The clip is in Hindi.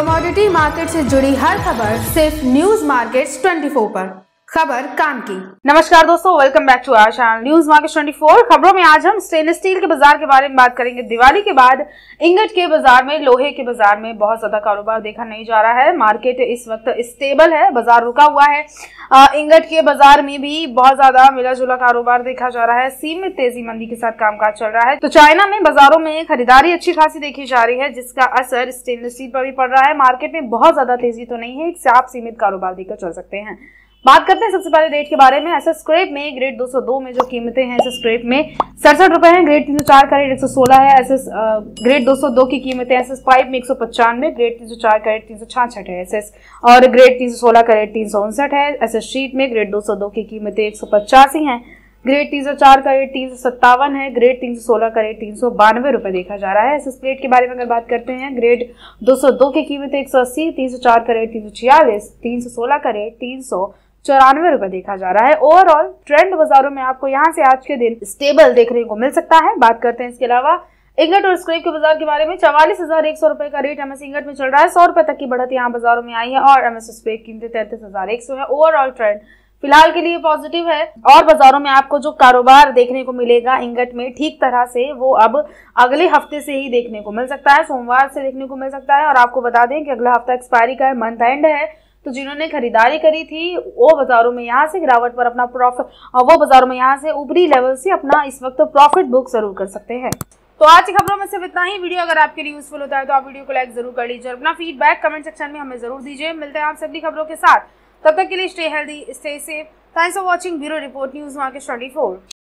कमोडिटी मार्केट से जुड़ी हर खबर सिर्फ न्यूज मार्केट्स 24 पर। खबर काम की। नमस्कार दोस्तों, welcome back to our channel news markets 24। खबरों में आज हम स्टेनलेस स्टील के बाजार के बारे में बात करेंगे। दिवाली के बाद इंगट के बाजार में, लोहे के बाजार में बहुत ज्यादा कारोबार देखा नहीं जा रहा है। मार्केट इस वक्त स्टेबल है, बाजार रुका हुआ है। इंगट के बाजार में भी बहुत ज्यादा मिला जुला कारोबार देखा जा रहा है। सीमित तेजी मंदी के साथ कामकाज चल रहा है। तो चाइना में बाजारों में खरीदारी अच्छी खासी देखी जा रही है, जिसका असर स्टेनलेस स्टील पर भी पड़ रहा है। मार्केट में बहुत ज्यादा तेजी तो नहीं है, इससे आप सीमित कारोबार देखकर चल सकते हैं। बात करते हैं सबसे पहले रेट के बारे में। एस एस स्क्रैप में ग्रेड 202 में जो कीमतें हैं, एस एस प्लेट में 67 रुपए है। ग्रेड 304 का रेट 116 है। एस एस ग्रेड 202 की कीमतें एस एस पाइप में 195, ग्रेड 304 का रेट 366 है एस एस, और ग्रेड 316 का रेट 359 है। एस एस शीट में ग्रेड 202 की कीमतें 185 है, ग्रेड 304 का रेट 357 है, ग्रेड 316 का रेट 392 रुपए देखा जा रहा है। एस एस प्लेट के बारे में अगर बात करते हैं, ग्रेड 202 की कीमतें 180, 304 का रेट 346, 316 का रेट 394 रुपए देखा जा रहा है। ओवरऑल ट्रेंड बाजारों में आपको यहाँ से आज के दिन स्टेबल देखने को मिल सकता है। बात करते हैं इसके अलावा इंगट और स्क्रैप के बाजार के बारे में। 44,100 रुपए का रेट एमएस इंगट में चल रहा है। 100 रुपए तक की बढ़त यहाँ बाजारों में आई है, और एमएस स्क्रैप कीमतें 33,100 है। ओवरऑल ट्रेंड फिलहाल के लिए पॉजिटिव है, और बाजारों में आपको जो कारोबार देखने को मिलेगा इंगट में ठीक तरह से, वो अब अगले हफ्ते से ही देखने को मिल सकता है, सोमवार से देखने को मिल सकता है। और आपको बता दें कि अगला हफ्ता एक्सपायरी का है, मंथ एंड है, तो जिन्होंने खरीदारी करी थी वो बाजारों में यहाँ से गिरावट पर अपना प्रॉफिट, वो बाजारों में यहाँ से ऊपरी लेवल से अपना इस वक्त प्रॉफिट बुक जरूर कर सकते हैं। तो आज की खबरों में सिर्फ इतना ही। वीडियो अगर आपके लिए यूजफुल होता है तो आप वीडियो को लाइक जरूर कर लीजिए, अपना फीडबैक कमेंट सेक्शन में हमें जरूर दीजिए। मिलते हैं आप सभी खबरों के साथ, तब तक के लिए stay healthy, stay safe. Thanks for watching bureau report news markets 24।